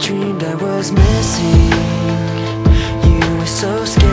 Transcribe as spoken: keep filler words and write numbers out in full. dreamed I was missing. You were so scared.